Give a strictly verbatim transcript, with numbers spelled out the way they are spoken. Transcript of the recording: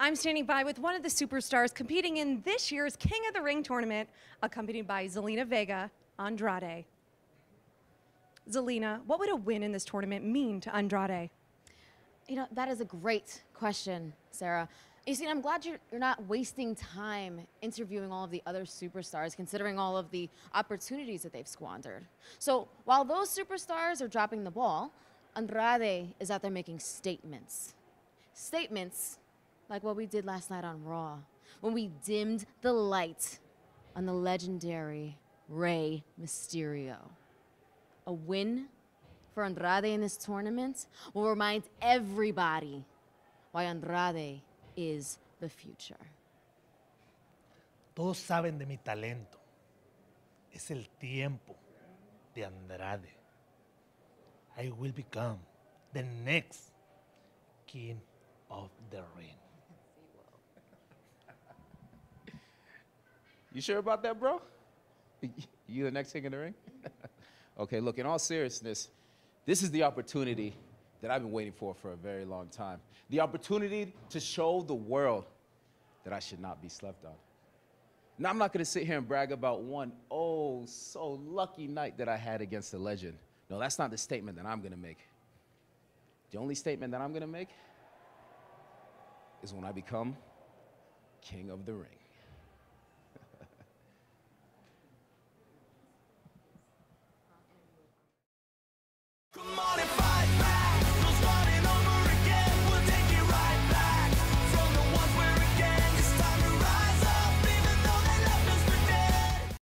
I'm standing by with one of the superstars competing in this year's King of the Ring tournament, accompanied by Zelina Vega, Andrade. Zelina, what would a win in this tournament mean to Andrade? You know, that is a great question, Sarah. You see, I'm glad you're, you're not wasting time interviewing all of the other superstars, considering all of the opportunities that they've squandered. So while those superstars are dropping the ball, Andrade is out there making statements. Statements like what we did last night on Raw, when we dimmed the light on the legendary Rey Mysterio. A win for Andrade in this tournament will remind everybody why Andrade is the future. Todos saben de mi talento. Es el tiempo de Andrade. I will become the next King of the Ring. You sure about that, bro? You the next King of the Ring? Okay, look, in all seriousness, this is the opportunity that I've been waiting for for a very long time. The opportunity to show the world that I should not be slept on. Now, I'm not gonna sit here and brag about one oh so lucky night that I had against a legend. No, that's not the statement that I'm gonna make. The only statement that I'm gonna make is when I become King of the Ring.